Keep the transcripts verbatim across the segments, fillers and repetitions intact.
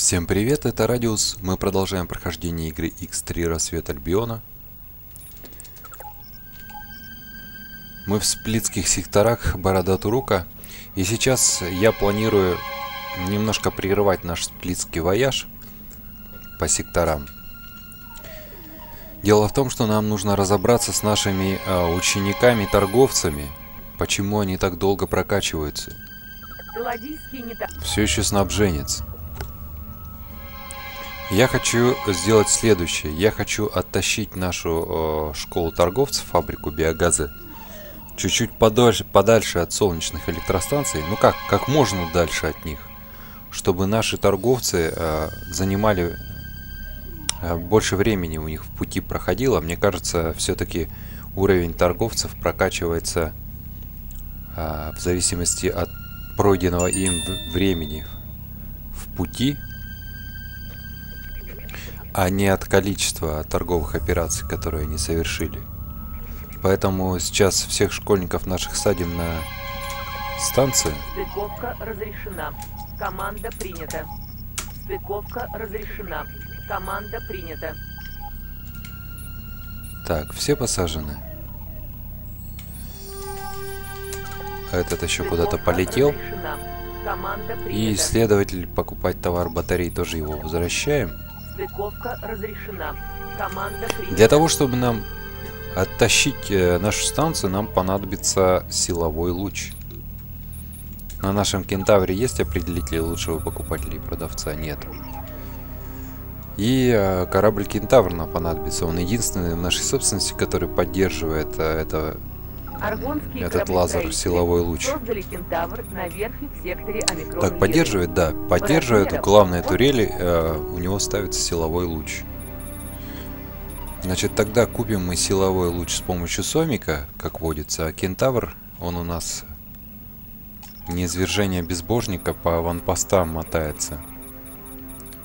Всем привет, это Радиус. Мы продолжаем прохождение игры икс три Рассвет Альбиона. Мы в сплитских секторах Бородатуррука. И сейчас я планирую немножко прерывать наш сплитский вояж по секторам. Дело в том, что нам нужно разобраться с нашими э, учениками-торговцами. Почему они так долго прокачиваются? Все еще снабженец. Я хочу сделать следующее. Я хочу оттащить нашу э, школу торговцев, фабрику Биогазы, чуть-чуть подальше, подальше от солнечных электростанций. Ну как, как можно дальше от них, чтобы наши торговцы э, занимали э, больше времени у них в пути проходило. Мне кажется, все-таки уровень торговцев прокачивается э, в зависимости от пройденного им времени в пути, а не от количества торговых операций, которые они совершили. Поэтому сейчас всех школьников наших садим на станции. Стыковка разрешена. Команда принята. Стыковка разрешена. Команда принята. Так, все посажены. Этот еще куда-то полетел. И исследователь покупать товар батарей, тоже его возвращаем. Стыковка разрешена. Команда принята. Для того, чтобы нам оттащить нашу станцию, нам понадобится силовой луч. На нашем Кентавре есть определители лучшего покупателя и продавца? Нет. И корабль Кентавр нам понадобится. Он единственный в нашей собственности, который поддерживает это, этот лазер, силовой луч. Так, поддерживает, да. Поддерживает, у главной турели э, у него ставится силовой луч. Значит, тогда купим мы силовой луч с помощью Сомика, как водится, а Кентавр, он у нас неизвержение безбожника по аванпостам мотается.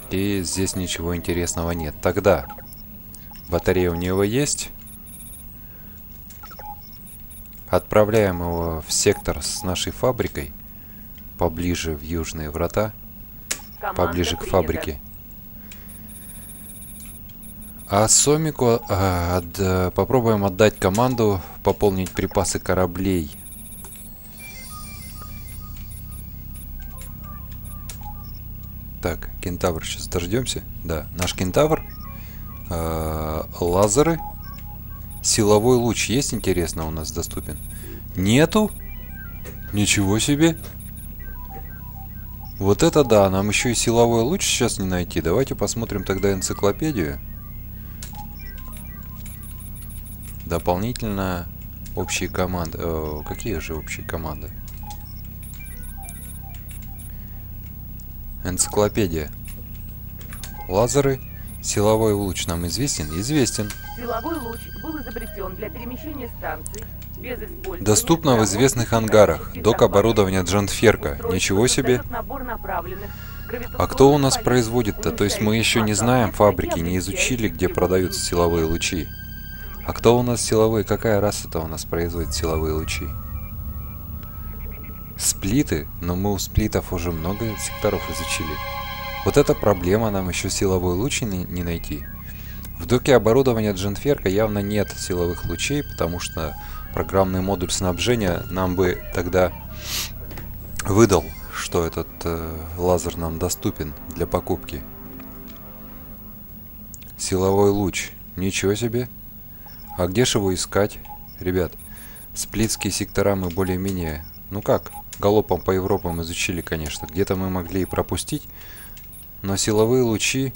И здесь ничего интересного нет. Тогда батарея у него есть. Отправляем его в сектор с нашей фабрикой, поближе в Южные Врата, поближе к фабрике. А Сомику а, от, попробуем отдать команду пополнить припасы кораблей. Так, Кентавр сейчас дождемся. Да, наш Кентавр. А, лазеры. Силовой луч есть, интересно, у нас доступен? Нету? Ничего себе. Вот это да, нам еще и силовой луч сейчас не найти. Давайте посмотрим тогда энциклопедию. Дополнительно общие команды. О, какие же общие команды? Энциклопедия. Лазеры. Силовой луч нам известен? Известен. Силовой луч был изобретен для перемещения станций без использования... Доступно в известных ангарах. Док оборудования Джанферка. Ничего себе. А кто у нас производит-то? То есть мы еще не знаем фабрики, не изучили, где продаются силовые лучи. А кто у нас силовые? Какая раса-то у нас производит силовые лучи? Сплиты? Но мы у сплитов уже много секторов изучили. Вот эта проблема, нам еще силовой луч не, не найти. В доке оборудования Дженферка явно нет силовых лучей, потому что программный модуль снабжения нам бы тогда выдал, что этот э, лазер нам доступен для покупки. Силовой луч. Ничего себе. А где же его искать, ребят? Сплитские сектора мы более-менее, ну как, галопом по Европам изучили, конечно. Где-то мы могли и пропустить, но силовые лучи,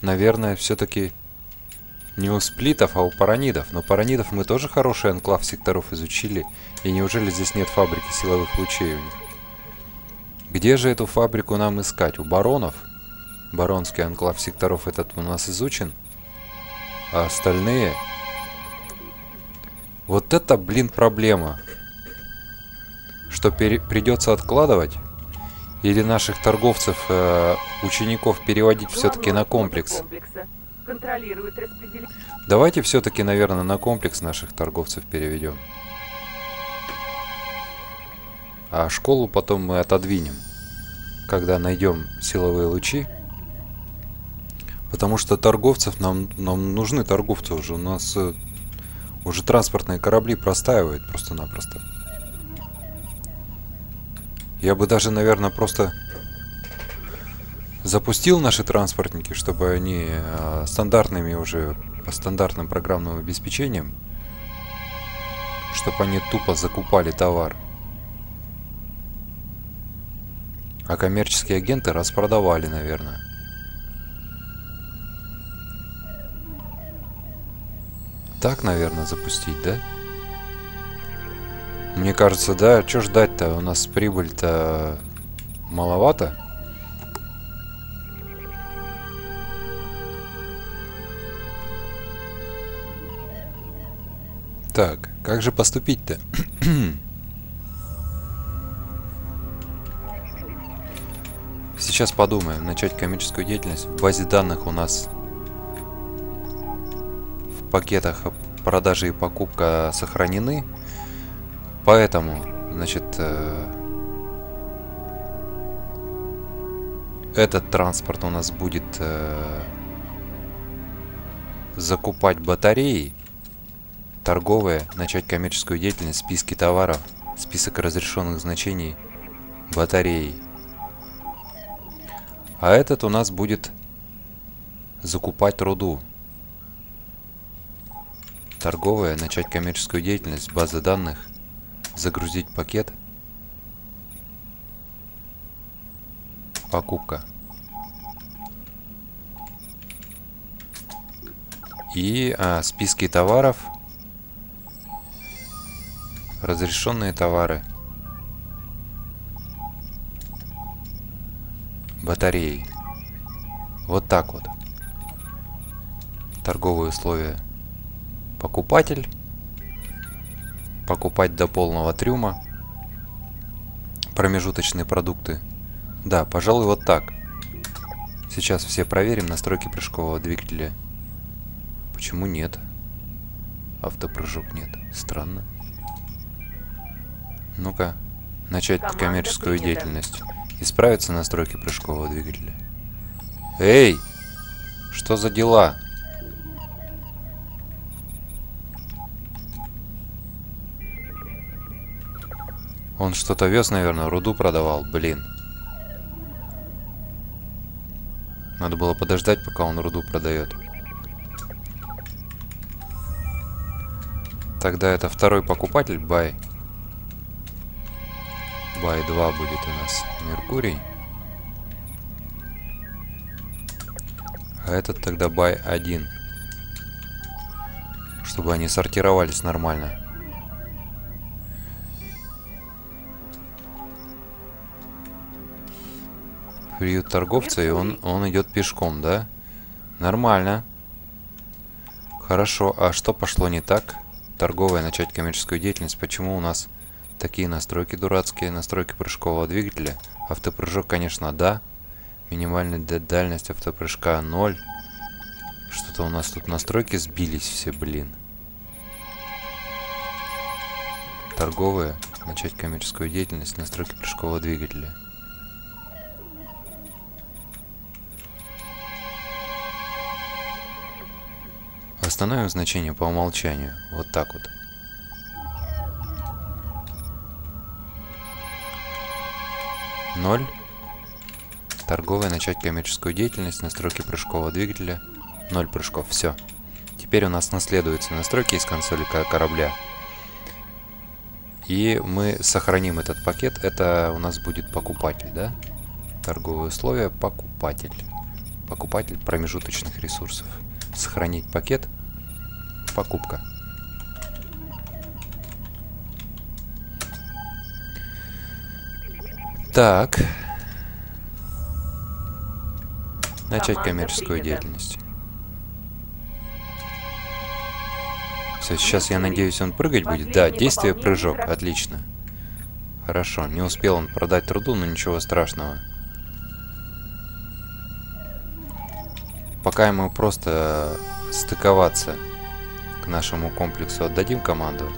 наверное, все-таки не у сплитов, а у паранидов. Но паранидов мы тоже хороший анклав секторов изучили. И неужели здесь нет фабрики силовых лучей у них? Где же эту фабрику нам искать? У баронов? Баронский анклав секторов этот у нас изучен, а остальные... Вот это, блин, проблема. Что придется откладывать? Или наших торговцев, э учеников переводить все-таки на комплекс? Давайте все-таки, наверное, на комплекс наших торговцев переведем. А школу потом мы отодвинем, когда найдем силовые лучи. Потому что торговцев нам, нам нужны торговцы уже. У нас э, уже транспортные корабли простаивают просто-напросто. Я бы даже, наверное, просто запустил наши транспортники, чтобы они э, стандартными уже, по стандартным программным обеспечениям, чтобы они тупо закупали товар. А коммерческие агенты распродавали, наверное. Так, наверное, запустить, да? Мне кажется, да. Чё ждать-то? У нас прибыль-то маловато. Так, как же поступить-то? Сейчас подумаем. Начать коммерческую деятельность. В базе данных у нас в пакетах продажи и покупка сохранены. Поэтому, значит, этот транспорт у нас будет закупать батареи торговые. Начать коммерческую деятельность. Списки товаров. Список разрешенных значений батареи. А этот у нас будет закупать руду. Торговая, начать коммерческую деятельность, база данных, загрузить пакет, покупка. И а, списки товаров, разрешенные товары. Батареи. Вот так вот. Торговые условия. Покупатель. Покупать до полного трюма. Промежуточные продукты. Да, пожалуй, вот так. Сейчас все проверим настройки прыжкового двигателя. Почему нет? Автопрыжок нет. Странно. Ну-ка. Начать коммерческую деятельность. Исправятся настройки прыжкового двигателя. Эй! Что за дела? Он что-то вез, наверное, руду продавал. Блин. Надо было подождать, пока он руду продает. Тогда это второй покупатель. Бай. два будет у нас Меркурий. А этот тогда бай один. Чтобы они сортировались нормально. Приют торговца, и он, он идет пешком, да? Нормально. Хорошо, а что пошло не так? Торговая, начать коммерческую деятельность. Почему у нас... Такие настройки дурацкие. Настройки прыжкового двигателя. Автопрыжок, конечно, да. Минимальная дальность автопрыжка ноль. Что-то у нас тут настройки сбились все, блин. Торговые. Начать коммерческую деятельность. Настройки прыжкового двигателя. Остановим значение по умолчанию. Вот так вот. ноль. Торговая, начать коммерческую деятельность, настройки прыжкового двигателя, ноль прыжков, все. Теперь у нас наследуются настройки из консоли корабля. И мы сохраним этот пакет, это у нас будет покупатель, да? Торговые условия, покупатель. Покупатель промежуточных ресурсов. Сохранить пакет, покупка. Так. Начать коммерческую деятельность. Все, сейчас, я надеюсь, он прыгать будет. Да, действие прыжок. Отлично. Хорошо. Не успел он продать руду, но ничего страшного. Пока ему просто стыковаться к нашему комплексу отдадим команду.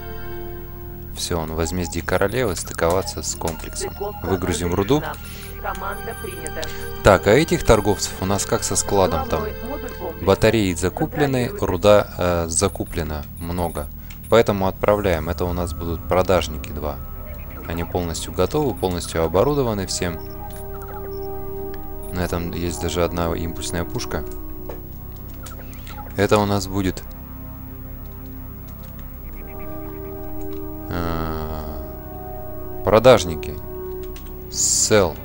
Все, он возмездие королевы, стыковаться с комплексом. Выгрузим руду. Так, а этих торговцев у нас как со складом там? Батареи закуплены, руда э, закуплено много. Поэтому отправляем. Это у нас будут продажники два. Они полностью готовы, полностью оборудованы всем. На этом есть даже одна импульсная пушка. Это у нас будет... Э, продажники. Сел.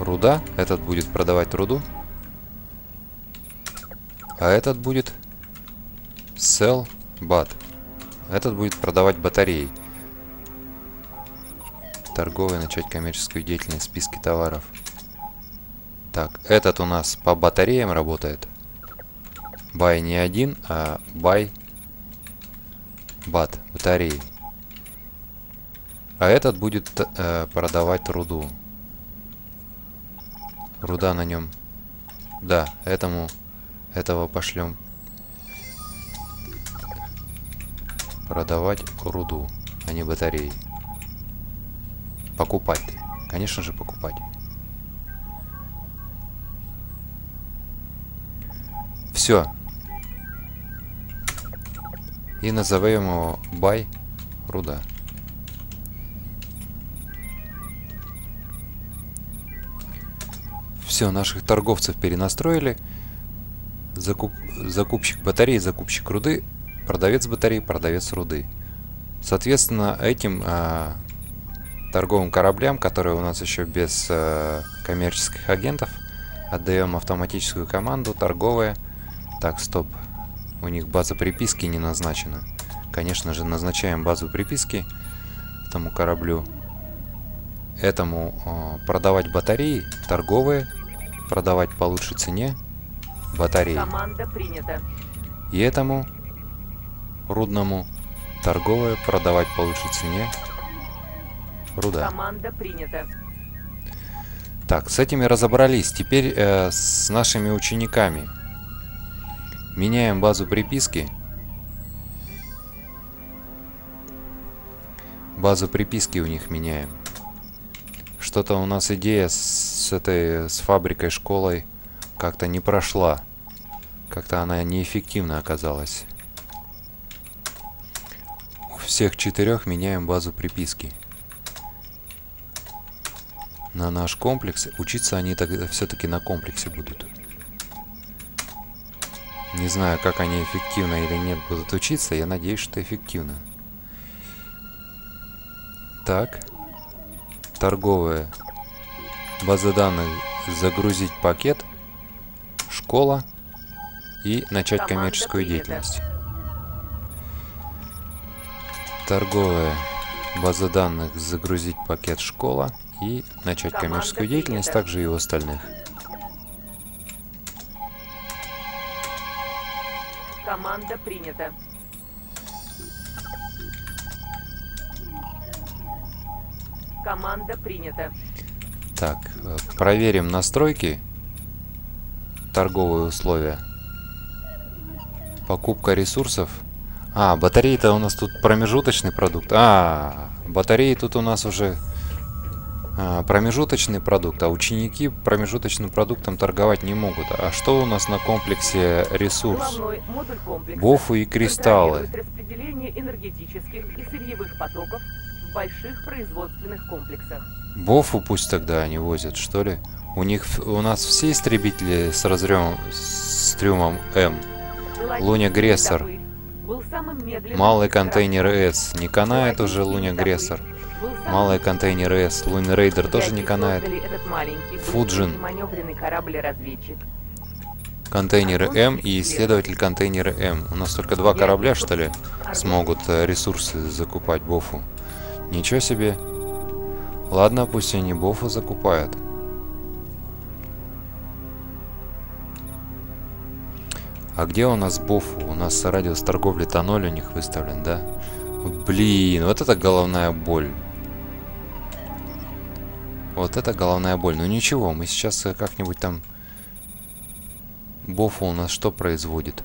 Руда. Этот будет продавать руду. А этот будет sell bat. Этот будет продавать батареи. Торговые, начать коммерческую деятельность, списки товаров. Так, этот у нас по батареям работает. Buy не один, а buy bat, батареи. А этот будет э, продавать руду. Руда на нем. Да, этому... Этого пошлем продавать руду, а не батареи. Покупать. Конечно же, покупать. Все. И назовем его buy руда. Все, наших торговцев перенастроили. Закуп... Закупщик батареи, закупщик руды, продавец батареи, продавец руды. Соответственно, этим э, торговым кораблям, которые у нас еще без э, коммерческих агентов, отдаем автоматическую команду, торговые. Так, стоп. У них база приписки не назначена. Конечно же, назначаем базу приписки этому кораблю. Этому э, продавать батареи, торговые, продавать по лучшей цене. Батареи. Команда принята. И этому рудному торговое продавать по лучшей цене руда. Команда принята. Так, с этими разобрались. Теперь э, с нашими учениками. Меняем базу приписки. Базу приписки у них меняем. Что-то у нас идея с этой, с фабрикой, школой как-то не прошла. Как-то она неэффективно оказалась. У всех четырех меняем базу приписки. На наш комплекс. Учиться они тогда все-таки на комплексе будут. Не знаю, как они эффективно или нет будут учиться. Я надеюсь, что эффективно. Так. Торговые. Базы данных. Загрузить пакет. Школа и начать коммерческую деятельность. Торговая база данных, загрузить пакет школа и начать коммерческую деятельность, также и у остальных. Команда принята. Команда принята. Так, проверим настройки. Торговые условия. Покупка ресурсов. А, батареи-то у нас тут промежуточный продукт. А, батареи тут у нас уже а, промежуточный продукт. А ученики промежуточным продуктом торговать не могут. А что у нас на комплексе ресурс? Бофу и кристаллы. Распределение энергетических и сырьевых потоков в больших производственных комплексах. Бофу пусть тогда они возят, что ли? У них, у нас все истребители с разрём, с трюмом М. Луни-агрессор. Малый контейнер С. Не канает уже Луни-агрессор. Малый контейнер С. Луни-рейдер тоже не канает. Фуджин. Контейнеры М и исследователь контейнера М. У нас только два корабля, что ли, смогут ресурсы закупать Бофу. Ничего себе. Ладно, пусть они Бофу закупают. А где у нас Бофу? У нас радиус торговли ноль у них выставлен, да? Блин, вот это головная боль. Вот это головная боль. Ну ничего, мы сейчас как-нибудь там... Бофу у нас что производит?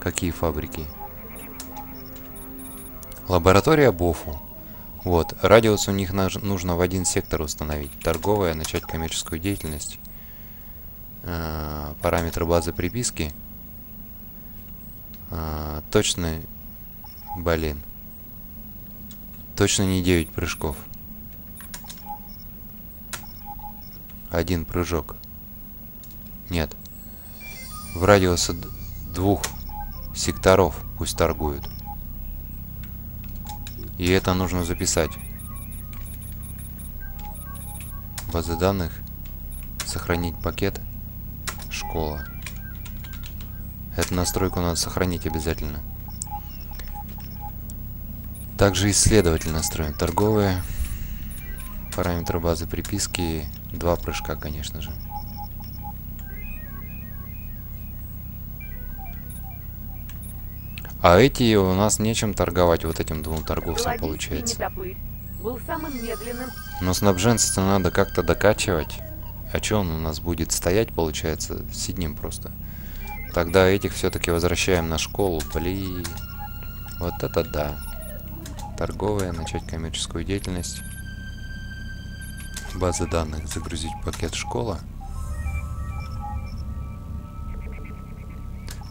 Какие фабрики? Лаборатория Бофу. Вот, радиус у них нужно в один сектор установить. Торговая, начать коммерческую деятельность. э, параметры базы приписки. Э, точно, блин. Точно не девять прыжков. Один прыжок. Нет. В радиусе двух секторов пусть торгуют. И это нужно записать. База данных. Сохранить пакет. Школа. Эту настройку надо сохранить обязательно. Также исследователь настроен. Торговые. Параметры базы приписки. Два прыжка, конечно же. А эти у нас нечем торговать, вот этим двум торговцам получается. Но снабженца-то надо как-то докачивать. А чё он у нас будет стоять, получается? Сидим просто. Тогда этих все-таки возвращаем на школу. Блин. Вот это да. Торговая, начать коммерческую деятельность. Базы данных, загрузить пакет школа.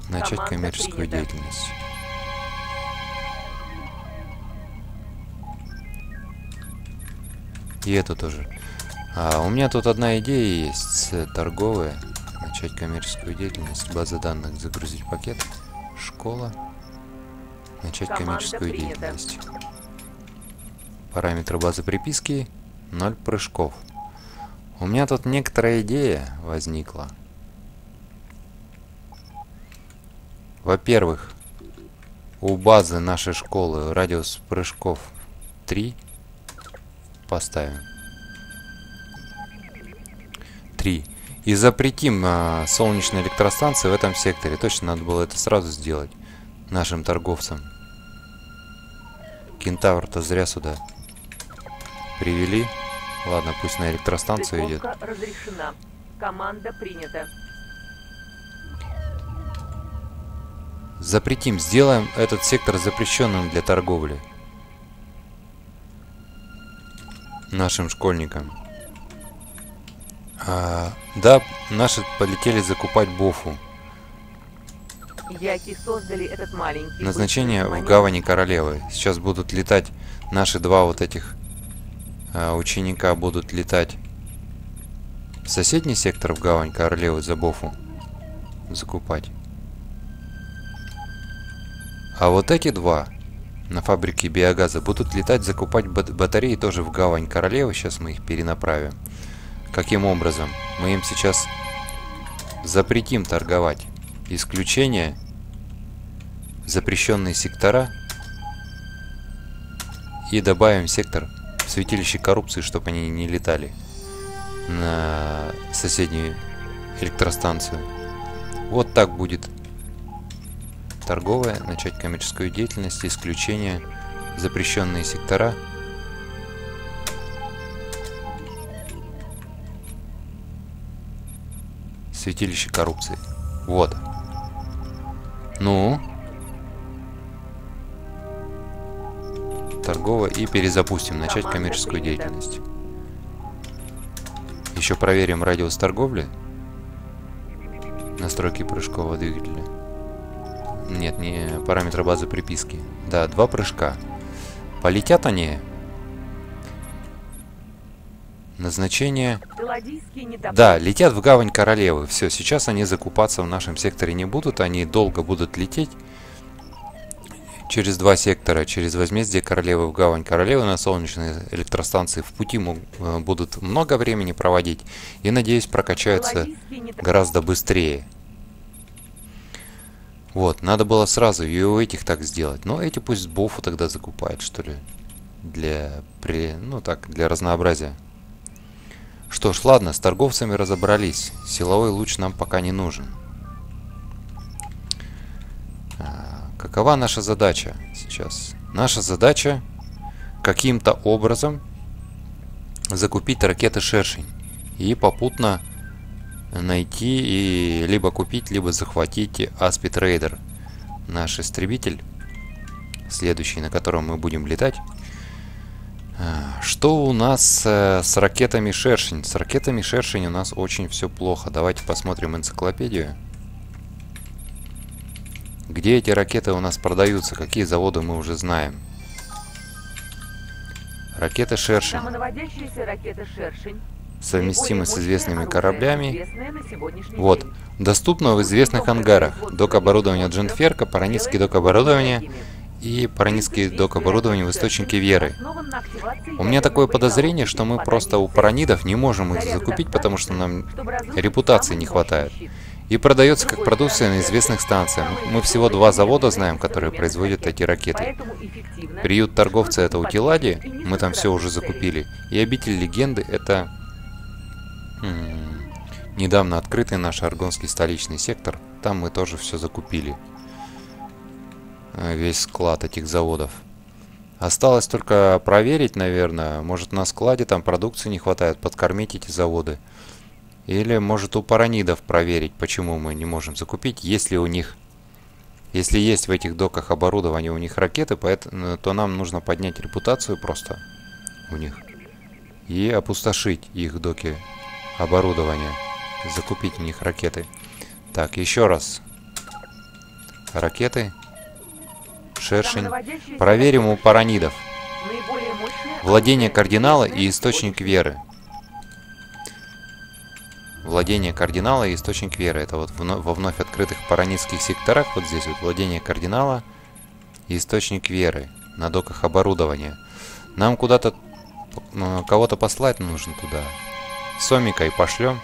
Начать коммерческую деятельность. И это тоже. А, у меня тут одна идея есть. Торговая. Начать коммерческую деятельность. База данных. Загрузить пакет. Школа. Начать коммерческую деятельность. Параметры базы приписки. ноль прыжков. У меня тут некоторая идея возникла. Во-первых, у базы нашей школы радиус прыжков три. Поставим три и запретим а, солнечные электростанции в этом секторе. Точно надо было это сразу сделать нашим торговцам. Кентавр-то зря сюда привели. Ладно, пусть на электростанцию идет. Разрешена. Команда принята. Запретим, сделаем этот сектор запрещенным для торговли нашим школьникам. А, да, наши полетели закупать бофу. Яки создали этот маленький. Назначение в Гавани Королевы. Сейчас будут летать наши два вот этих а, ученика будут летать в соседний сектор в Гавань Королевы за бофу закупать. А вот эти два на фабрике биогаза будут летать, закупать батареи тоже в Гавань Королевы. Сейчас мы их перенаправим. Каким образом? Мы им сейчас запретим торговать. Исключение. Запрещенные сектора. И добавим сектор в Святилище Коррупции, чтобы они не летали на соседнюю электростанцию. Вот так будет. Торговая, начать коммерческую деятельность, исключение, запрещенные сектора. Святилище коррупции. Вот. Ну. Торговая и перезапустим, начать коммерческую деятельность. Еще проверим радиус торговли. Настройки прыжкового двигателя. Нет, не параметры базы приписки. Да, два прыжка. Полетят они. Назначение. Да, летят в Гавань Королевы. Все, сейчас они закупаться в нашем секторе не будут. Они долго будут лететь. Через два сектора, через Возмездие Королевы в Гавань Королевы на солнечные электростанции в пути будут много времени проводить. И, надеюсь, прокачаются гораздо быстрее. Вот, надо было сразу и у этих так сделать. Но эти пусть бофу тогда закупают, что ли. Для, при, ну так, для разнообразия. Что ж, ладно, с торговцами разобрались. Силовой луч нам пока не нужен. А, какова наша задача сейчас? Наша задача каким-то образом закупить ракеты Шершень. И попутно найти и либо купить, либо захватить Аспитрейдер, наш истребитель, следующий, на котором мы будем летать. Что у нас э, с ракетами Шершень? С ракетами Шершень у нас очень все плохо. Давайте посмотрим энциклопедию. Где эти ракеты у нас продаются? Какие заводы мы уже знаем? Ракета Шершень. Самонаводящаяся ракета Шершень. Совместимы с известными кораблями. Вот. Доступно в известных ангарах. Док оборудования Дженферка, паранистский док оборудования и паранистский док оборудования в Источнике Веры. У меня такое подозрение, что мы просто у паранидов не можем их закупить, потому что нам репутации не хватает. И продается как продукция на известных станциях. Мы всего два завода знаем, которые производят эти ракеты. Приют Торговца — это Утилади, мы там все уже закупили. И Обитель Легенды — это м-м, недавно открытый наш аргонский столичный сектор. Там мы тоже все закупили. Весь склад этих заводов. Осталось только проверить, наверное. Может, на складе там продукции не хватает, подкормить эти заводы. Или, может, у паранидов проверить, почему мы не можем закупить, если у них... Если есть в этих доках оборудование, у них ракеты, поэтому, то нам нужно поднять репутацию просто у них. И опустошить их доки оборудования. Закупить у них ракеты. Так, еще раз. Ракеты. Шершень. Проверим у паранидов. Владение Кардинала и Источник Веры. Владение Кардинала и Источник Веры. Это вот во вновь открытых паранитских секторах. Вот здесь вот Владение Кардинала и Источник Веры. На доках оборудования. Нам куда-то... Кого-то послать нужно туда. Сомика и пошлем.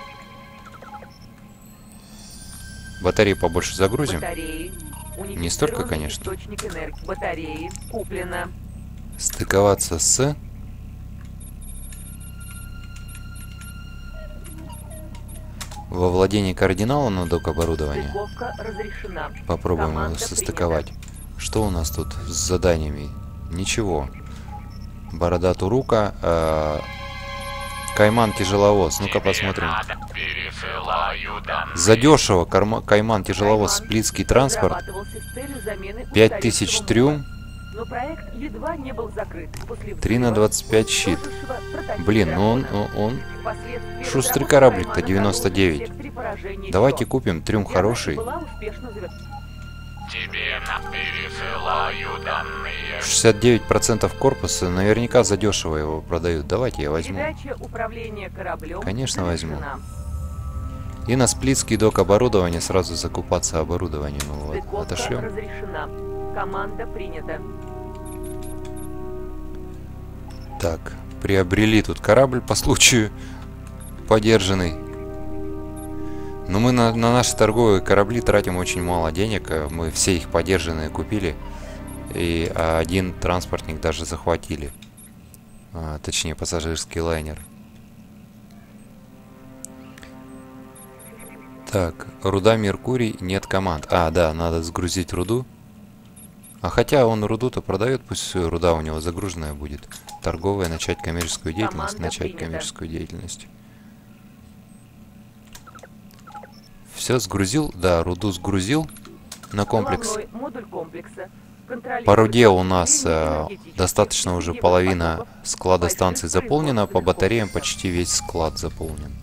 Батареи побольше загрузим. Батареи. Не столько, конечно. Батареи. Куплено. Стыковаться с... Во владении Кардинала на док оборудования. Попробуем команда его состыковать. Принята. Что у нас тут с заданиями? Ничего. Бородатуррука. Э -э Кайман тяжеловоз. Ну-ка посмотрим. Задешево. Карма Кайман тяжеловоз. Кайман. Сплитский транспорт. пять тысяч трюм. Но проект едва не был закрыт. После три на двадцать пять щит. Блин, ну он, он, он... шустрый кораблик-то, девяносто девять. Давайте купим, трюм хороший. шестьдесят девять процентов корпуса, наверняка задешево его продают. Давайте я возьму. Конечно, возьму. И на сплитский док оборудования сразу закупаться оборудованием. Вот, отошлем. Команда принята. Так, приобрели тут корабль по случаю подержанный. Но мы на, на наши торговые корабли тратим очень мало денег. Мы все их подержанные купили. И один транспортник даже захватили. А, точнее, пассажирский лайнер. Так, руда Меркурий, нет команд. А, да, надо сгрузить руду. А хотя он руду-то продает, пусть руда у него загруженная будет. Торговая, начать коммерческую деятельность, команда начать принята. Коммерческую деятельность. Все, сгрузил, да, руду сгрузил на комплекс. По руде у нас э, достаточно уже половина склада станций заполнена, по батареям почти весь склад заполнен.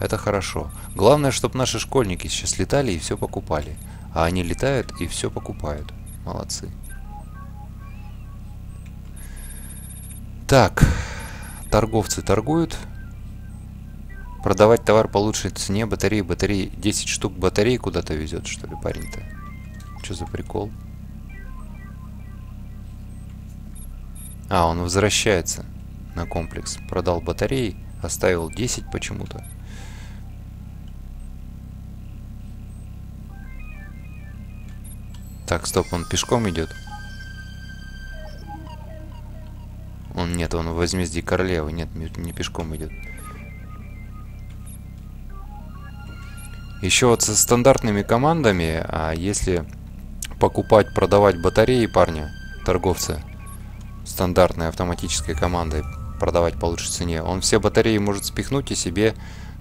Это хорошо. Главное, чтобы наши школьники сейчас летали и все покупали. А они летают и все покупают. Молодцы. Так, торговцы торгуют. Продавать товар по лучшей цене. Батареи, батареи. десять штук батарей куда-то везет, что ли, парень-то? Что за прикол? А, он возвращается на комплекс. Продал батареи, оставил десять почему-то. Так, стоп, он пешком идет. Он, нет, он в Возмездии Королевы. Нет, не пешком идет. Еще вот со стандартными командами, а если покупать, продавать батареи парня, торговца, стандартной автоматической командой, продавать по лучшей цене, он все батареи может спихнуть и себе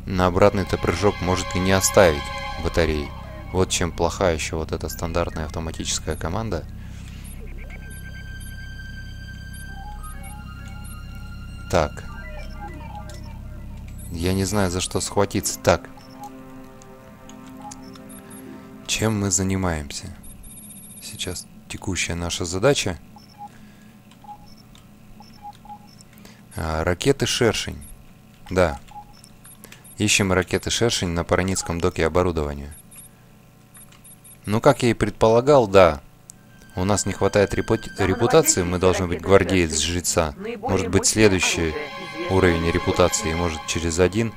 на обратный-то прыжок может и не оставить батареи. Вот чем плоха еще вот эта стандартная автоматическая команда. Так. Я не знаю, за что схватиться. Так. Чем мы занимаемся? Сейчас текущая наша задача. А, ракеты Шершень. Да. Ищем ракеты Шершень на Параницком доке оборудования. Ну, как я и предполагал, да. У нас не хватает репути... репутации, мы должны быть гвардеец жреца. Может быть, следующий уровень репутации, может, через один.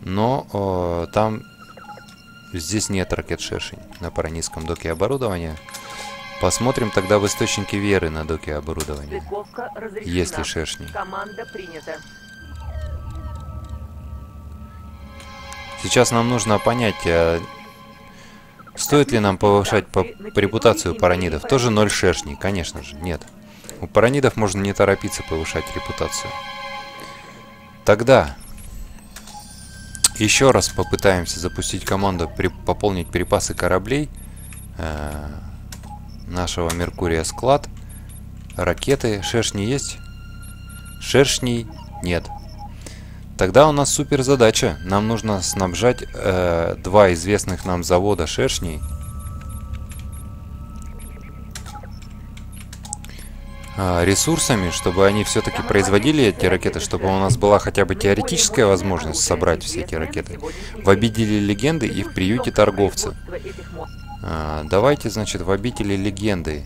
Но о, там... Здесь нет ракет Шершень на Паранийском доке оборудования. Посмотрим тогда в Источнике Веры на доке оборудования. Есть ли Шершни? Сейчас нам нужно понять, а стоит ли нам повышать по репутацию паранидов. Тоже ноль Шершней, конечно же, нет. У паранидов можно не торопиться повышать репутацию. Тогда... Еще раз попытаемся запустить команду при, пополнить припасы кораблей, э, нашего Меркурия склад. Ракеты Шершни есть? Шершней нет. Тогда у нас супер задача. Нам нужно снабжать э, два известных нам завода Шершней. Ресурсами, чтобы они все-таки производили эти ракеты, чтобы у нас была хотя бы теоретическая возможность собрать все эти ракеты в Обители Легенды и в Приюте Торговца. А, давайте, значит, в Обители Легенды.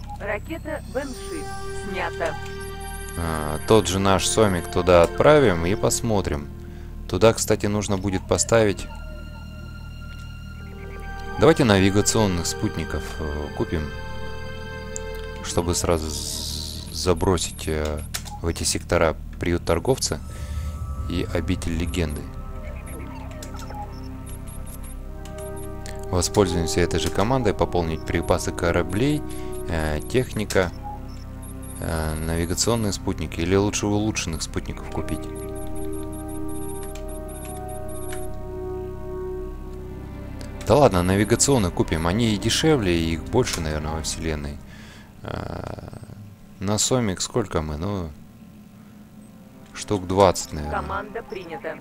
А, тот же наш Сомик туда отправим и посмотрим. Туда, кстати, нужно будет поставить... Давайте навигационных спутников купим, чтобы сразу... забросить в эти сектора Приют Торговца и Обитель Легенды. Воспользуемся этой же командой, пополнить припасы кораблей, э, техника, э, навигационные спутники, или лучше улучшенных спутников купить. Да ладно, навигационные купим, они и дешевле, и их больше, наверное, во вселенной. На Сомик сколько мы? Ну, штук двадцать, наверное. Команда принята.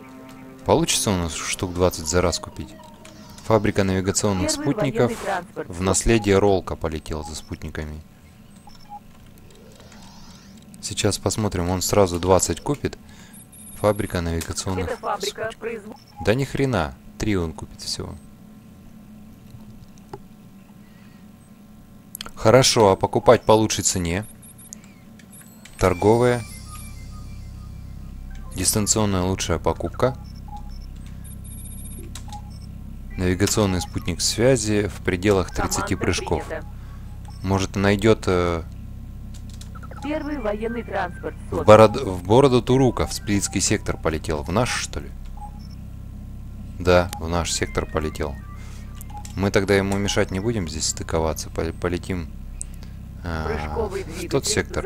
Получится у нас штук двадцать за раз купить. Фабрика навигационных Первый спутников. В Наследие Ролка полетел за спутниками. Сейчас посмотрим, он сразу двадцать купит. Фабрика навигационных фабрика производ... Да ни хрена, три он купит всего. Хорошо, а покупать по лучшей цене? Торговая. Дистанционная лучшая покупка. Навигационный спутник связи в пределах тридцати прыжков. Может, найдет э, Первый военный транспорт. В, бород... в Бородатуррука, в Сплитский сектор полетел. В наш, что ли? Да, в наш сектор полетел. Мы тогда ему мешать не будем здесь стыковаться. Полетим... А, в тот сектор.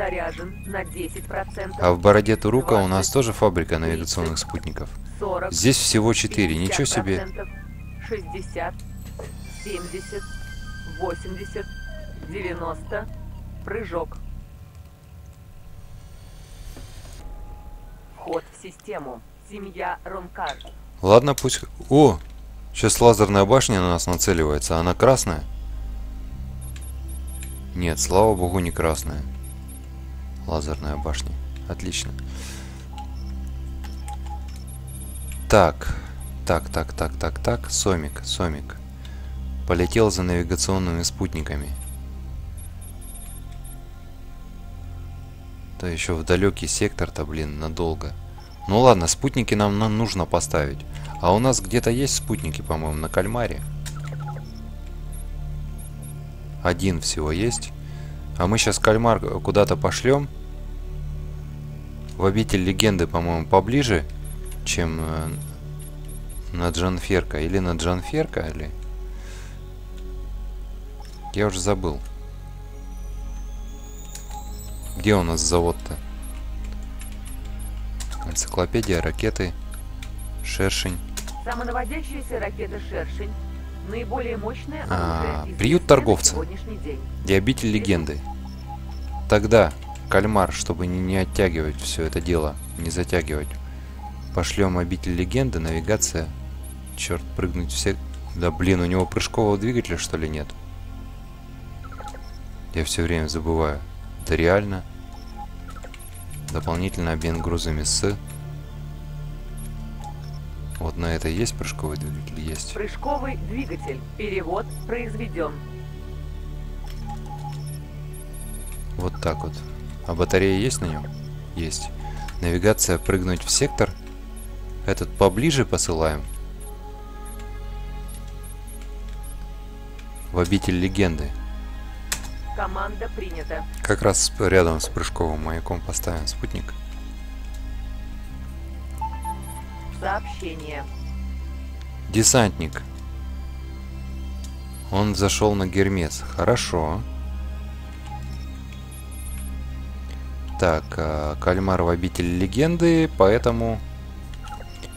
А в Бородатуррука у нас тоже фабрика навигационных спутников. сорок, здесь всего четыре, ничего себе. шестьдесят, семьдесят, восемьдесят, девяносто, прыжок. Вход в систему. Семья Ронкар. Ладно, пусть... О! Сейчас лазерная башня на нас нацеливается, она красная. Нет, слава богу, не красная. Лазерная башня. Отлично. Так. Так, так, так, так, так. Сомик, Сомик. Полетел за навигационными спутниками. Да еще в далекий сектор-то, блин, надолго. Ну ладно, спутники нам, нам нужно поставить. А у нас где-то есть спутники, по-моему, на Кальмаре. Один всего есть. А мы сейчас Кальмар куда-то пошлем. В Обитель Легенды, по-моему, поближе, чем на Джанферка. Или на Джанферка, или... Я уже забыл. Где у нас завод-то? Энциклопедия, ракеты, Шершень. Самонаводящаяся ракета Шершень. Наиболее мощное оружие. А, Приют Торговца. И Обитель Легенды. Тогда кальмар, чтобы не оттягивать все это дело, не затягивать. Пошлем Обитель Легенды, навигация. Черт, прыгнуть все... Да блин, у него прыжкового двигателя, что ли, нет? Я все время забываю. Это реально. Дополнительный обмен грузами с... Вот на это есть прыжковый двигатель? Есть. Прыжковый двигатель. Перевод произведен. Вот так вот. А батарея есть на нем? Есть. Навигация, прыгнуть в сектор. Этот поближе посылаем. В Обитель Легенды. Команда принята. Как раз рядом с прыжковым маяком поставим спутник. Сообщение. Десантник. Он зашел на Гермес. Хорошо. Так, кальмар в Обитель Легенды, поэтому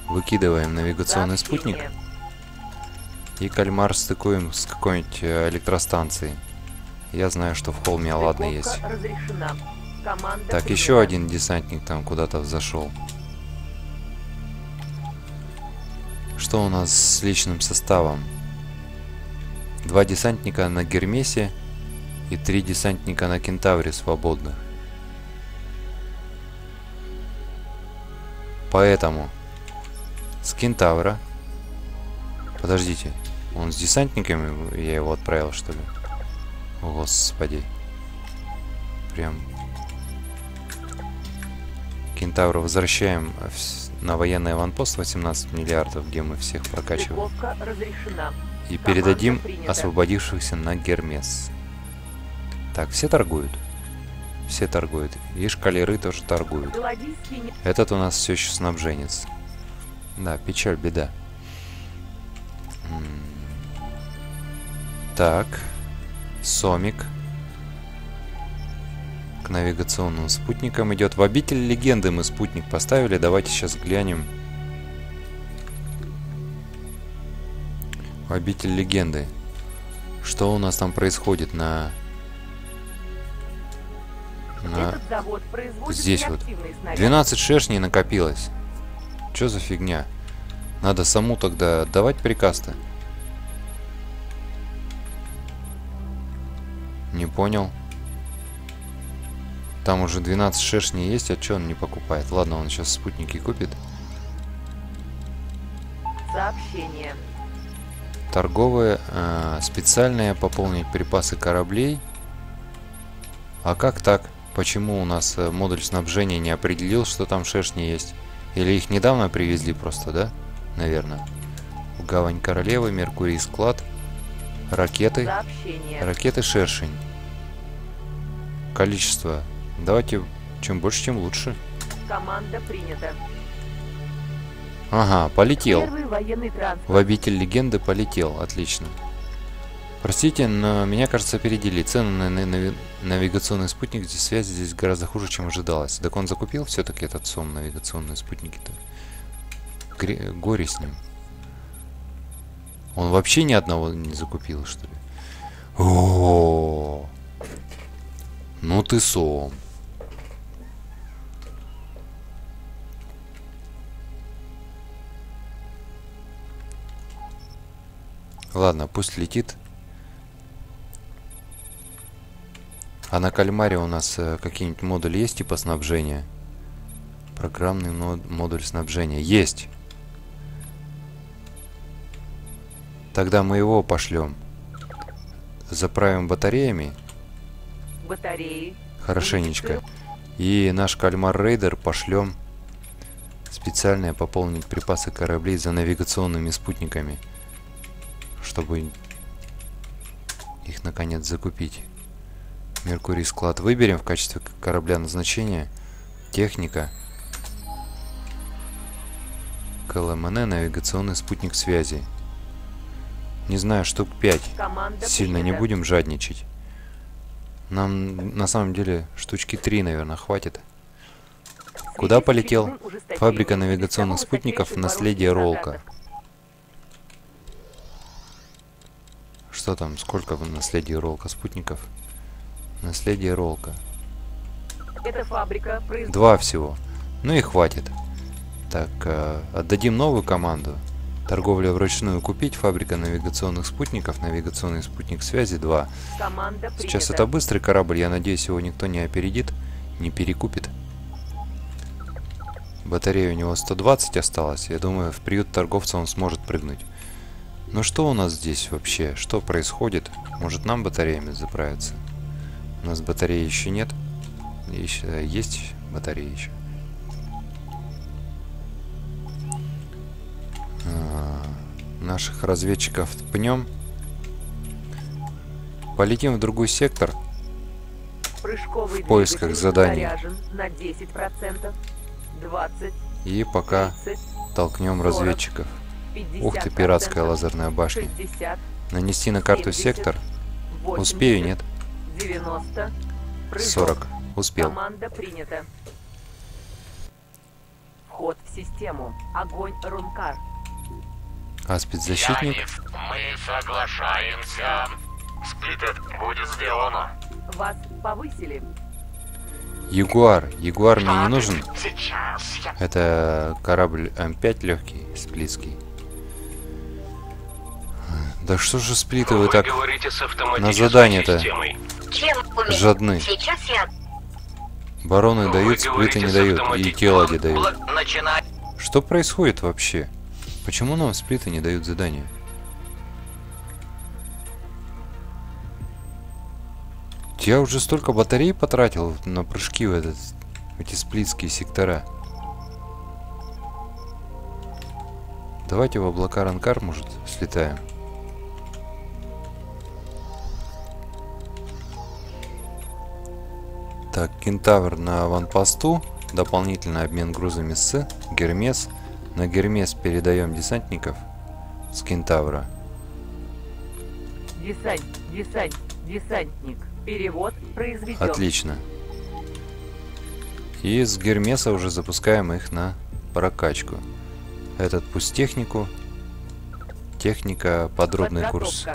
выкидываем навигационный спутник. И кальмар стыкуем с какой-нибудь электростанцией. Я знаю, что в холме Аладна есть. Так, еще один десантник там куда-то взошел. Что у нас с личным составом? Два десантника на Гермесе и три десантника на Кентавре свободных. Поэтому с Кентавра... Подождите, он с десантниками? Я его отправил, что ли? О, господи. Прям... Кентавра возвращаем на военный аванпост восемнадцать миллиардов, где мы всех прокачиваем. И передадим освободившихся на Гермес. Так, все торгуют. Все торгуют. И шкалеры тоже торгуют. Этот у нас все еще снабженец. Да, печаль, беда. Так. Сомик. К навигационным спутникам идет. В Обитель Легенды мы спутник поставили. Давайте сейчас глянем. В Обитель Легенды. Что у нас там происходит на... на... Здесь вот. двенадцать шершней накопилось. Чё за фигня? Надо саму тогда отдавать приказ-то. Не понял. Там уже двенадцать шершней есть, а что он не покупает? Ладно, он сейчас спутники купит. Сообщение. Торговые, э, специальные, пополнить припасы кораблей. А как так? Почему у нас модуль снабжения не определил, что там шершни есть? Или их недавно привезли просто, да? Наверное. В Гавань Королевы, Меркурий склад, ракеты, Сообщение. Ракеты Шершень. Количество. Давайте, чем больше, тем лучше. Команда принята. Ага, полетел. В Обитель Легенды полетел, отлично. Простите, но меня, кажется, опередили. Цены на нави навигационный спутник здесь, связи здесь гораздо хуже, чем ожидалось. Так он закупил все-таки этот сом навигационные спутники-то. Горе, горе с ним. Он вообще ни одного не закупил, что ли? О-о-о-о. Ну ты сом. Ладно, пусть летит. А на кальмаре у нас какие-нибудь модули есть типа снабжения? Программный модуль снабжения. Есть! Тогда мы его пошлем. Заправим батареями. Батареи. Хорошенечко. И наш кальмар-рейдер пошлем специально пополнить припасы кораблей за навигационными спутниками. Чтобы их наконец закупить. Меркурий склад выберем в качестве корабля назначения. Техника. КЛМН, навигационный спутник связи. Не знаю, штук пять. Команда Сильно принята. Не будем жадничать. Нам на самом деле штучки три, наверное, хватит. Куда полетел? Фабрика навигационных спутников «Наследие Ролка». Что там? Сколько в «Наследии Ролка» спутников? «Наследие Ролка». Два всего. Ну и хватит. Так, э, отдадим новую команду. Торговля вручную купить, фабрика навигационных спутников, навигационный спутник связи два. Сейчас это быстрый корабль, я надеюсь, его никто не опередит, не перекупит. Батарея у него сто двадцать осталось, я думаю, в приют торговца он сможет прыгнуть. Ну что у нас здесь вообще? Что происходит? Может, нам батареями заправиться? У нас батареи еще нет. Еще, есть батареи еще. Наших разведчиков пнем. Полетим в другой сектор. Прыжковый в поисках заданий. На десять процентов, двадцать, и пока тридцать, толкнем сорок, разведчиков. пятьдесят процентов, ух ты, пиратская лазерная башня. шестьдесят, нанести на карту семьдесят, сектор. восемьдесят, успею, нет? девяносто, прыжок, сорок. Успел. Команда принята. Вход в систему. Огонь Ранкар. Аспид-защитник. Мы соглашаемся. Спитет будет сделано. Вас повысили. Ягуар. Ягуар мне не нужен. Сейчас. Это корабль М пять легкий, сплитский. Да что же сплиты вы так на задание-то жадны? Сейчас я... Бароны дают, сплиты не дают, и келади дают. Что происходит вообще? Почему нам сплиты не дают задания? Я уже столько батарей потратил на прыжки в, этот, в эти сплитские сектора. Давайте в облака Ранкар, может, слетаем. Так, Кентавр на аванпосту, дополнительный обмен грузами с Гермес. На Гермес передаем десантников с Кентавра. Десант, десант, десантник. Перевод произведен. Отлично. И с Гермеса уже запускаем их на прокачку. Этот пусть технику. Техника, подробный курс.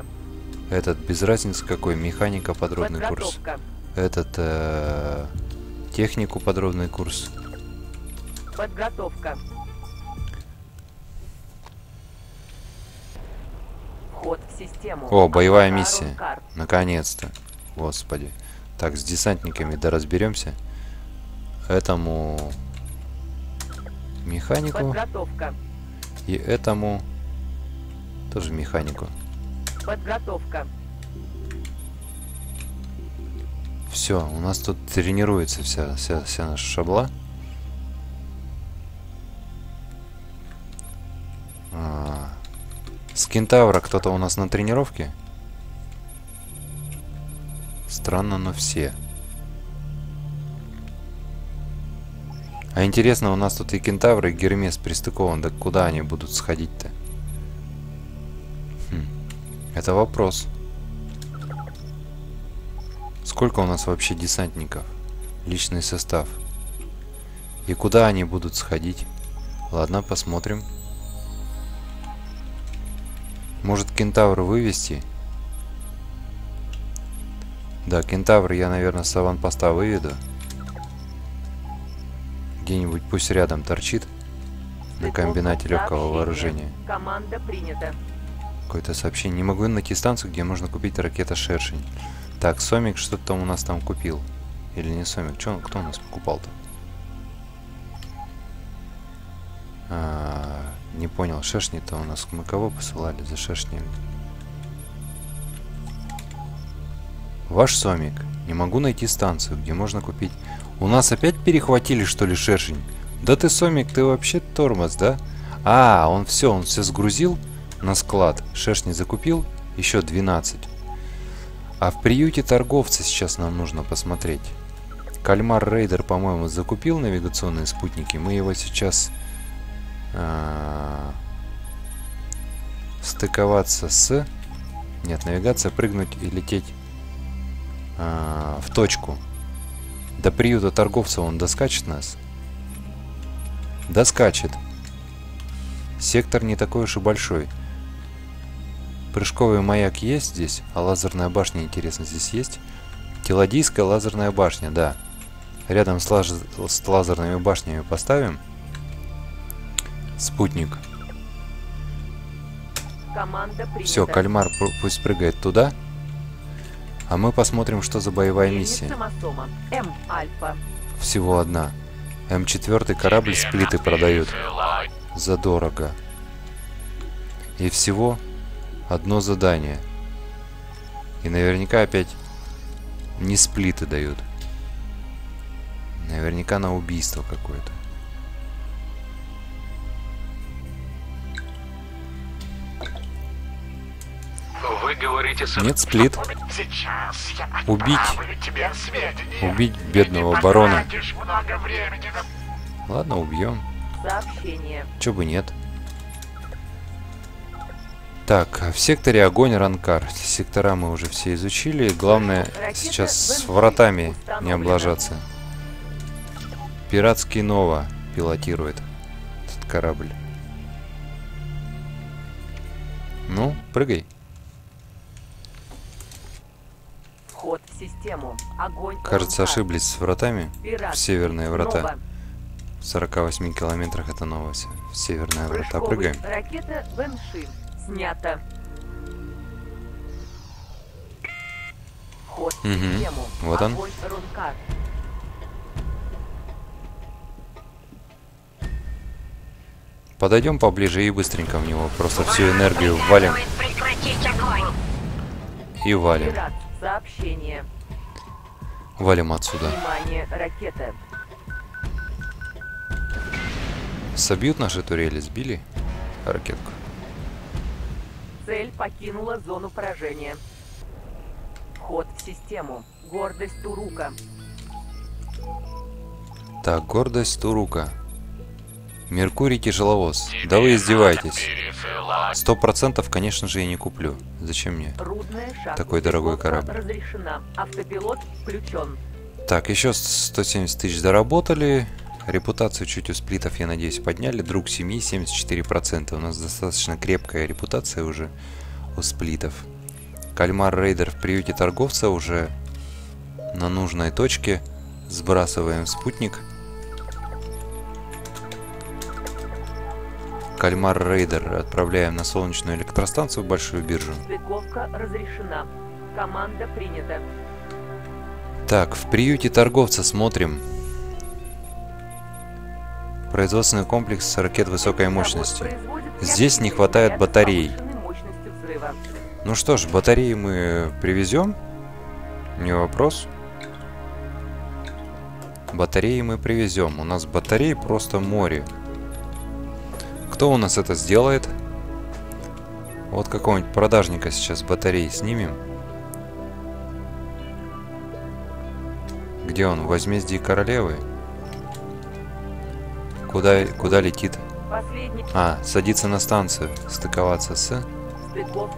Этот без разницы какой, механика, подробный курс. Этот э, технику подробный курс. Подготовка. Вход в систему. О, боевая миссия. Наконец-то. Господи. Так, с десантниками да разберемся. Этому механику. Подготовка. И этому тоже механику. Подготовка. Все, у нас тут тренируется вся, вся, вся наша шабла. А, с Кентавра кто-то у нас на тренировке. Странно, но все. А интересно, у нас тут и Кентавр, и Гермес пристыкован. Да куда они будут сходить-то? Хм, это вопрос. Сколько у нас вообще десантников? Личный состав. И куда они будут сходить? Ладно, посмотрим. Может, Кентавр вывести? Да, Кентавр я, наверное, с аванпоста выведу. Где-нибудь пусть рядом торчит. На комбинате легкого вооружения. Команда принята. Какое-то сообщение. Не могу найти станцию, где можно купить ракета Шершень. Так, Сомик что-то там у нас там купил. Или не Сомик? Чё он, кто у нас покупал-то? А, не понял, шершни-то у нас... Мы кого посылали за шершнями? Ваш Сомик. Не могу найти станцию, где можно купить... У нас опять перехватили, что ли, шершень? Да ты, Сомик, ты вообще тормоз, да? А, он все, он все сгрузил на склад. Шершни закупил, еще двенадцать. А в приюте торговца сейчас нам нужно посмотреть. Кальмар-рейдер, по-моему, закупил навигационные спутники. Мы его сейчас э-э, стыковаться с... Нет, навигация, прыгнуть и лететь э-э, в точку. До приюта торговца он доскачет нас? Доскачет. Сектор не такой уж и большой. Прыжковый маяк есть здесь, а лазерная башня, интересно, здесь есть? Теладийская лазерная башня, да. Рядом с, лаз... с лазерными башнями поставим спутник. Все, кальмар пусть прыгает туда. А мы посмотрим, что за боевая миссия. Всего одна. эм четыре корабль сплиты продают. Задорого. И всего одно задание. И наверняка опять не сплиты дают. Наверняка на убийство какое-то. Вы говорите, сэр. Нет, сплит. Сейчас я Убить. Тебе Убить бедного барона. Ладно, убьем. Сообщение. Чё бы нет. Так, в секторе Огонь Ранкар. Сектора мы уже все изучили. Главное сейчас с вратами не облажаться. Пиратский Нова пилотирует этот корабль. Ну, прыгай. Вход в систему. Огонь. Кажется, ошиблись с вратами. Пират. В северные врата. Нова. В сорока восьми километрах это Нова. В северные врата прыгаем. Ракета Венши. Снято. Вход в систему. Вот он. Огонь Ранкар. Подойдем поближе и быстренько в него. Просто всю энергию валим. И валим. Валим отсюда. Собьют наши турели, сбили ракетку. Цель покинула зону поражения. Вход в систему. Гордость Турука. Так, гордость Турука. Меркурий тяжеловоз. Тебе да вы издеваетесь. Сто процентов, конечно же, я не куплю. Зачем мне такой дорогой корабль? Автопилот включен. Так, еще сто семьдесят тысяч доработали. Репутацию чуть у сплитов, я надеюсь, подняли. Друг семьи семьдесят четыре процента. У нас достаточно крепкая репутация уже у сплитов. Кальмар-рейдер в приюте торговца уже на нужной точке. Сбрасываем спутник. Кальмар-рейдер отправляем на солнечную электростанцию в Большую Биржу. Стыковка разрешена. Команда принята. Так, в приюте торговца смотрим. Производственный комплекс ракет высокой мощности. Здесь не хватает батарей. Ну что ж, батареи мы привезем. Не вопрос. Батареи мы привезем. У нас батареи просто море. Кто у нас это сделает? Вот какого-нибудь продажника сейчас батареи снимем. Где он? Возмездие королевы. Куда, куда летит? А, садится на станцию. Стыковаться с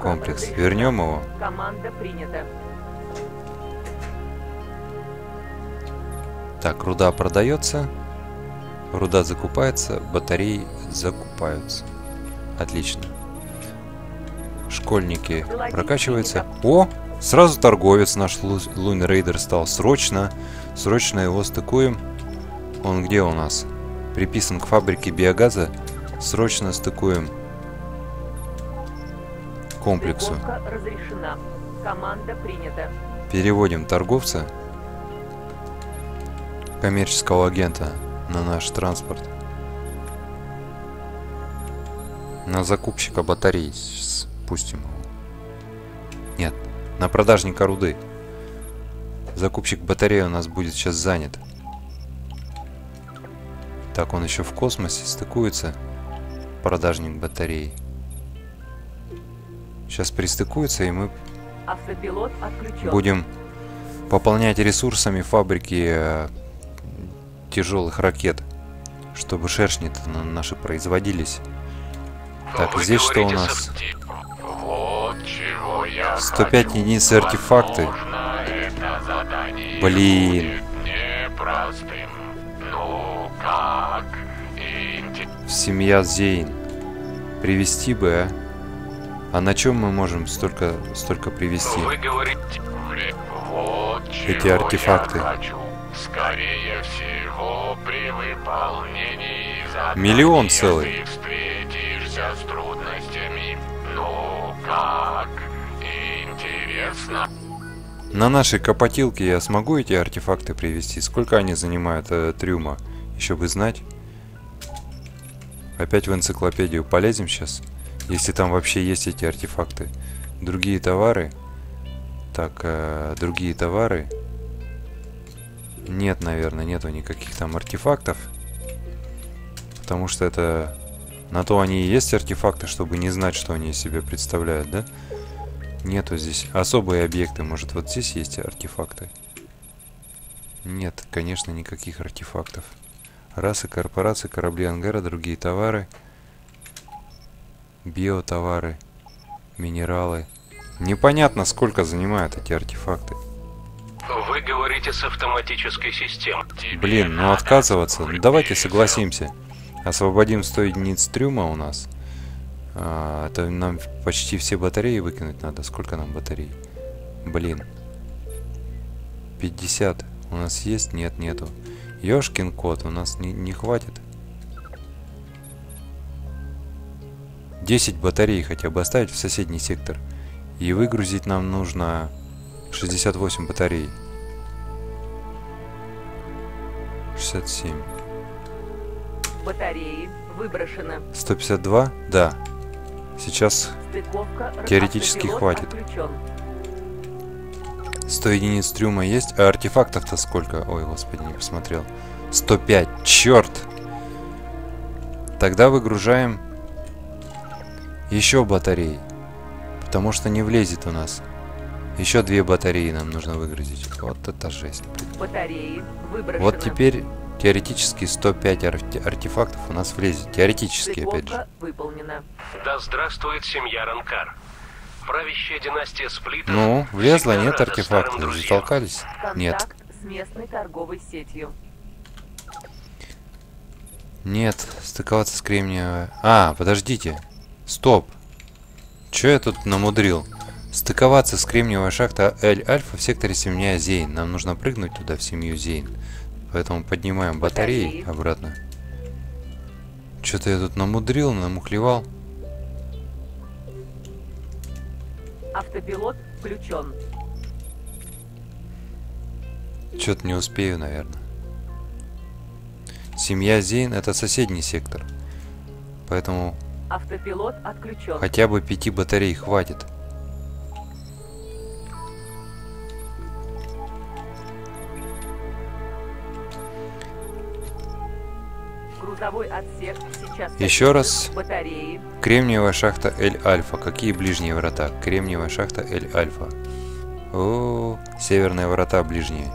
комплекс. Вернем его. Так, руда продается. Руда закупается, батареи закупаются. Отлично. Школьники прокачиваются. О! Сразу торговец наш Луни-рейдер стал. Срочно. Срочно его стыкуем. Он где у нас? Приписан к фабрике биогаза. Срочно стыкуем к комплексу. Переводим торговца. Коммерческого агента. На наш транспорт. На закупщика батарей спустим его. Нет, на продажника руды. Закупщик батареи у нас будет сейчас занят. Так, он еще в космосе стыкуется. Продажник батареи. Сейчас пристыкуется, и мы будем пополнять ресурсами фабрики тяжелых ракет, чтобы шершни наши производились. Так, вы здесь что у нас? Вот чего я сто пять единиц артефакты. Блин. Ну, как? Семья Зейн. Привести бы, а? А на чем мы можем столько, столько привести? Эти артефакты. Скорее всего, при выполнении заданий миллион целый. Ты встретишься с трудностями. Ну как? Интересно. На нашей копотилке я смогу эти артефакты привести? Сколько они занимают э, трюма? Еще бы знать. Опять в энциклопедию полезем сейчас. Если там вообще есть эти артефакты. Другие товары. Так, э, другие товары. Нет, наверное, нету никаких там артефактов. Потому что это... На то они и есть артефакты, чтобы не знать, что они из себя представляют, да? Нету здесь особые объекты. Может, вот здесь есть артефакты? Нет, конечно, никаких артефактов. Расы, корпорации, корабли ангара, другие товары. Биотовары. Минералы. Непонятно, сколько занимают эти артефакты. Вы говорите с автоматической системой. Блин, ну отказываться. Давайте согласимся. Освободим сто единиц трюма у нас. А, это нам почти все батареи выкинуть надо. Сколько нам батарей? Блин. пятьдесят. У нас есть? Нет, нету. Ёшкин кот, у нас не, не хватит. десять батарей хотя бы оставить в соседний сектор. И выгрузить нам нужно шестьдесят восемь батарей. шестьдесят семь. Батареи выброшено. сто пятьдесят два? Да. Сейчас теоретически хватит. сто единиц трюма есть. А артефактов-то сколько? Ой, господи, не посмотрел. сто пять. Черт! Тогда выгружаем еще батареи. Потому что не влезет у нас. Еще две батареи нам нужно выгрузить. Вот это жесть. Батареи выброшено. Вот теперь теоретически сто пять артефактов у нас влезет. Теоретически, опять же. Выполнено. Да здравствует семья Ронкар. Правящая династия Сплита. Ну, влезла, нет артефактов. Затолкались? Нет. С местной торговой сетью. Нет, стыковаться с Кремниевой. А, подождите. Стоп. Че я тут намудрил? Стыковаться с Кремниевой шахта L-Альфа в секторе Семья Зейн. Нам нужно прыгнуть туда, в Семью Зейн. Поэтому поднимаем батареи, батареи. обратно. Что-то я тут намудрил, намухлевал. Автопилот включен. Что-то не успею, наверное. Семья Зейн — это соседний сектор. Поэтому... Автопилот отключен. Хотя бы пяти батарей хватит. Отсек сейчас. Еще раз. Батареи. Кремниевая шахта L-Альфа. Какие ближние врата? Кремниевая шахта L-Альфа. О, северные врата ближние.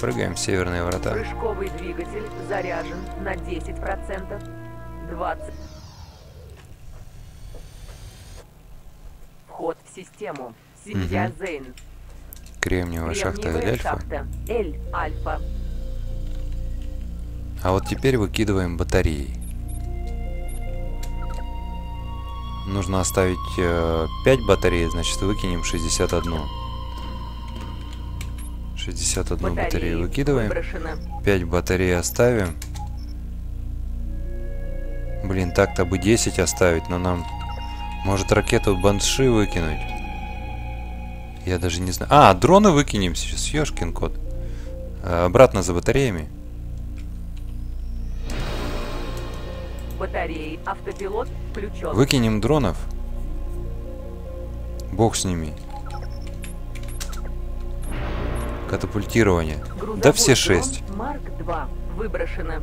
Прыгаем в северные врата. Прыжковый двигатель заряжен на десять процентов. двадцать. Вход в систему. Семья угу. Зейн. Кремниевая, Кремниевая шахта L-Альфа. L-Альфа. А вот теперь выкидываем батареи. Нужно оставить э, пять батарей, значит выкинем шестьдесят одну. шестьдесят одну батареи батарею выкидываем. Выброшено. пять батарей оставим. Блин, так-то бы десять оставить, но нам... Может, ракету Банши выкинуть? Я даже не знаю. А, дроны выкинем сейчас, ёшкин кот. А, обратно за батареями. Батареи, автопилот включен. Выкинем дронов. Бог с ними. Катапультирование. Грузовой, да, все шесть. Марк два выброшено.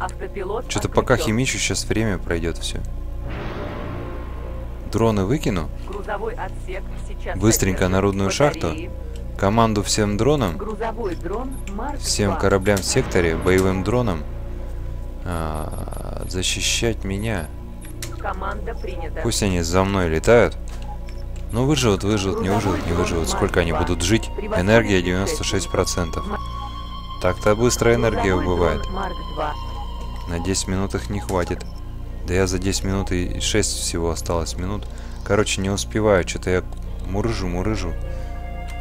Автопилот. Что-то пока химичу, сейчас время пройдет все. Дроны выкину. Грузовой отсек сейчас. Быстренько народную шахту. Команду всем дронам. Грузовой дрон Марк два. Всем кораблям в секторе, боевым дронам. А, защищать меня. Команда принята. Пусть они за мной летают. Ну выживут, выживут, не выживут, не выживут. Сколько они будут жить? Энергия девяносто шесть процентов. Так-то быстро энергия убывает. На десять минут их не хватит. Да я за десять минут и шесть всего осталось минут. Короче, не успеваю, что-то я мурыжу, мурыжу.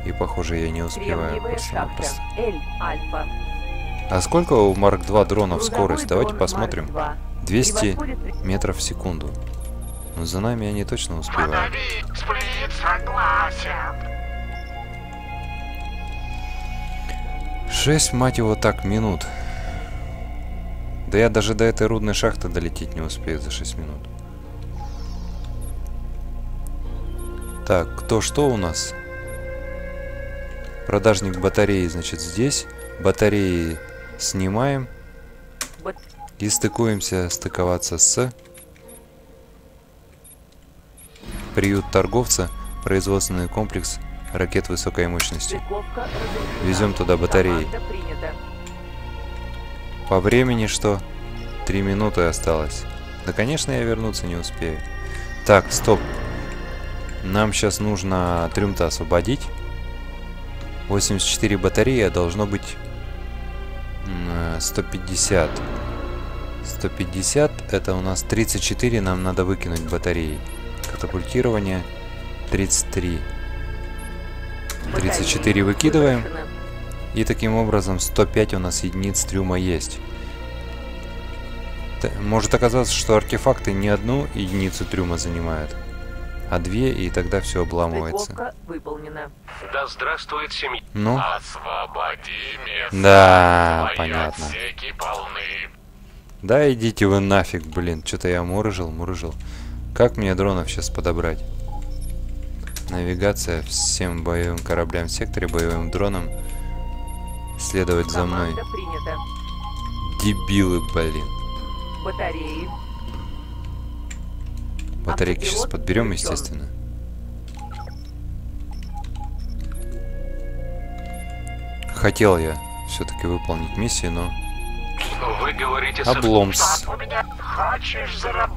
И похоже, я не успеваю. Просто-напросто. А сколько у Марк два дронов скорость? Давайте посмотрим. двести метров в секунду. Но за нами они точно успевают. шесть, мать его, так, минут. Да я даже до этой рудной шахты долететь не успею за шесть минут. Так, кто что у нас? Продажник батареи, значит, здесь. Батареи снимаем. И стыкуемся, стыковаться с... Приют торговца, производственный комплекс ракет высокой мощности. Везем туда батареи. По времени что? Три минуты осталось. Да, конечно, я вернуться не успею. Так, стоп. Нам сейчас нужно трюм-то освободить. восемьдесят четыре батареи, а должно быть сто пятьдесят. сто пятьдесят это у нас тридцать четыре, нам надо выкинуть батареи. Катапультирование тридцать три. тридцать четыре выкидываем. И таким образом сто пять у нас единиц трюма есть. Может оказаться, что артефакты не одну единицу трюма занимают, а две, и тогда все обламывается. Да здравствует семья. Ну. Освободи место. Да, понятно. Да идите вы нафиг, блин. Что-то я мурыжил, мурыжил. Как мне дронов сейчас подобрать? Навигация всем боевым кораблям в секторе, боевым дроном. Следовать за мной. Дебилы, блин. Батареи. Батарейки сейчас подберем, естественно. Хотел я все-таки выполнить миссию, но... Вы говорите, обломс.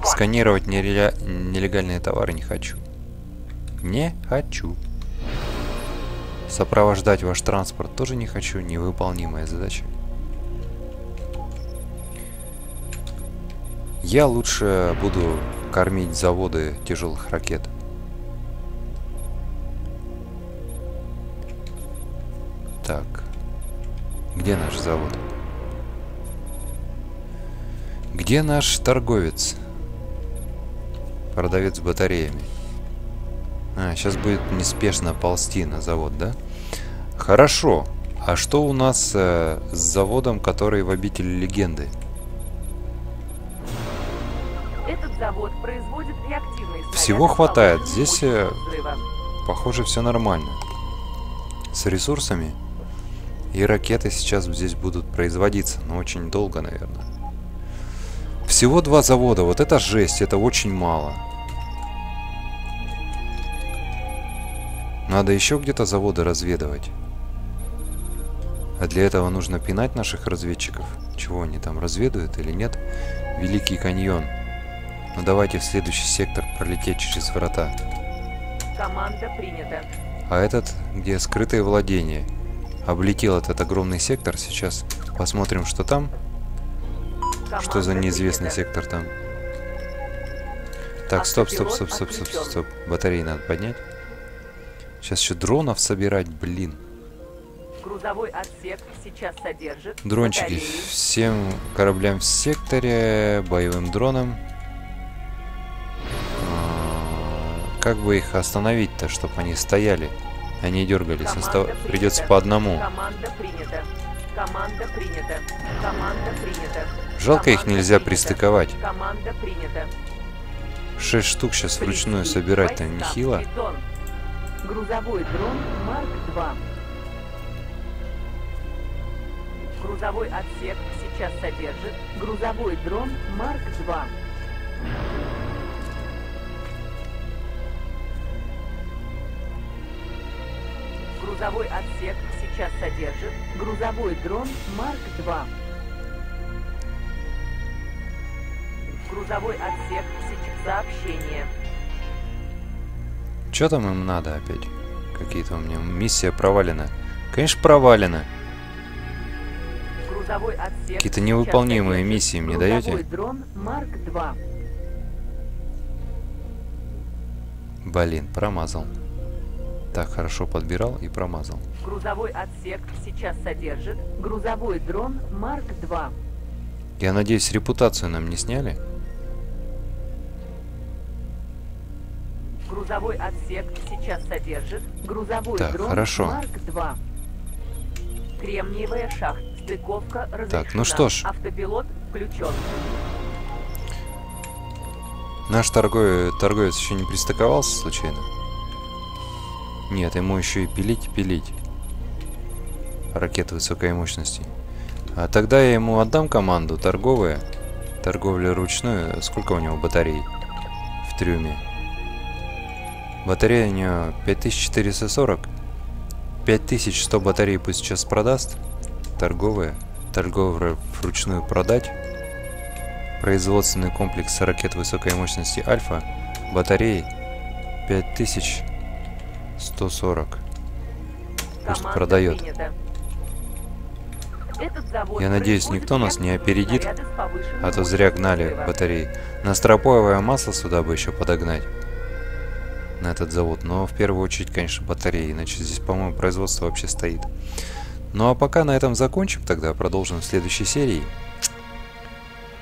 Сканировать нереля... нелегальные товары не хочу. Не хочу. Сопровождать ваш транспорт тоже не хочу. Невыполнимая задача. Я лучше буду кормить заводы тяжелых ракет. Так. Где наш завод? Где наш торговец? Продавец с батареями. А, сейчас будет неспешно ползти на завод, да? Хорошо. А что у нас э, с заводом, который в Обители Легенды? Этот завод производит реактивные снаряды. Всего хватает. Здесь, э, похоже, все нормально. С ресурсами. И ракеты сейчас здесь будут производиться. Но очень долго, наверное. Всего два завода. Вот это жесть. Это очень мало. Надо еще где-то заводы разведывать. А для этого нужно пинать наших разведчиков. Чего они там разведывают или нет? Великий каньон. Ну давайте в следующий сектор пролететь через врата. Команда принята. А этот, где скрытое владение. Облетел этот огромный сектор. Сейчас посмотрим, что там. Что за неизвестный сектор там? Так, стоп, стоп, стоп, стоп, стоп, стоп, стоп. Батареи надо поднять. Сейчас еще дронов собирать, блин. Грузовой отсек сейчас содержит. Дрончики батареи. Всем кораблям в секторе, боевым дроном. А, как бы их остановить-то, чтобы они стояли, а не дергались? Остав... Придется по одному. Команда принята. Команда принята. Команда принята. Жалко, команда их нельзя принята. Пристыковать. Команда принята. Шесть штук сейчас вручную собирать-то нехило. Грузовой дрон Марк два. Грузовой отсек сейчас содержит грузовой дрон Марк два. Грузовой отсек сейчас содержит грузовой дрон Марк два. Грузовой отсек сейчас сообщение. Что там им надо опять? Какие-то у меня... Миссия провалена. Конечно, провалена. Какие-то невыполнимые миссии мне даете? Блин, промазал. так хорошо подбирал и промазал. Грузовой отсек сейчас содержит грузовой дрон Марк два. Я надеюсь, репутацию нам не сняли? Грузовой отсек сейчас содержит грузовой так, дрон хорошо. Марк два. Кремниевая шахта. Стыковка разрешена. Так, ну что ж. Автопилот включен. Наш торговец, торговец еще не пристыковался случайно? Нет, ему еще и пилить, пилить. Ракеты высокой мощности. А тогда я ему отдам команду торговая. Торговля ручную. Сколько у него батарей в трюме? Батарея у него пять тысяч четыреста сорок. пять тысяч сто батарей пусть сейчас продаст. Торговая. Торговля вручную продать. Производственный комплекс ракет высокой мощности Альфа. Батареи пять тысяч сто сорок. Пусть продает. Я надеюсь, никто нас не опередит, а то зря гнали батареи. Настропоевое масло сюда бы еще подогнать. На этот завод. Но в первую очередь, конечно, батареи. Иначе здесь, по-моему, производство вообще стоит. Ну а пока на этом закончим. Тогда продолжим в следующей серии.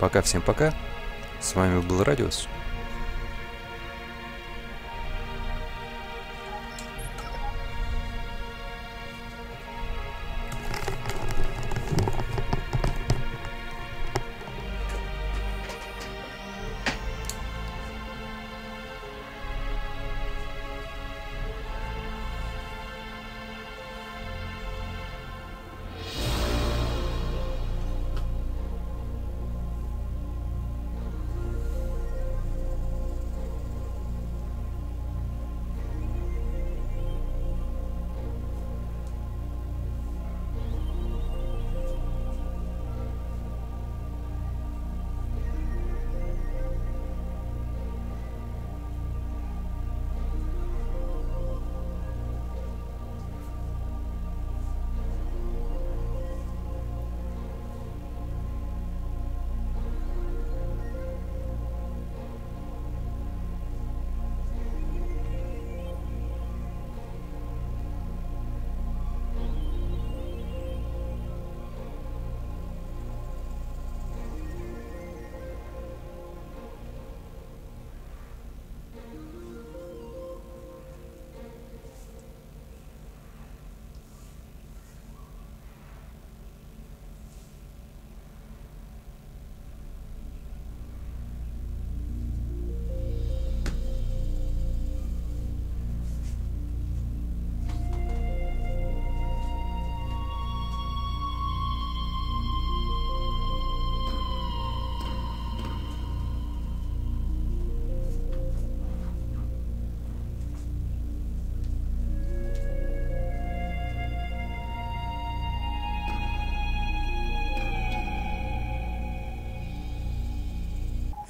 Пока, всем пока. С вами был Радиус.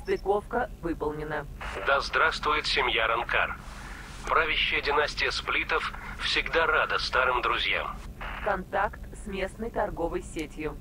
Стыковка выполнена. Да здравствует семья Ронкар. Правящая династия сплитов всегда рада старым друзьям. Контакт с местной торговой сетью.